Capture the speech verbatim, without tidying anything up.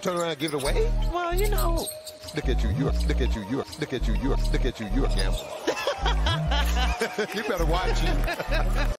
Turn around and give it away? Well, you know. Look at you, you're, look at you, you're, look at you, you're, look at you, you're a gambler. You better watch it.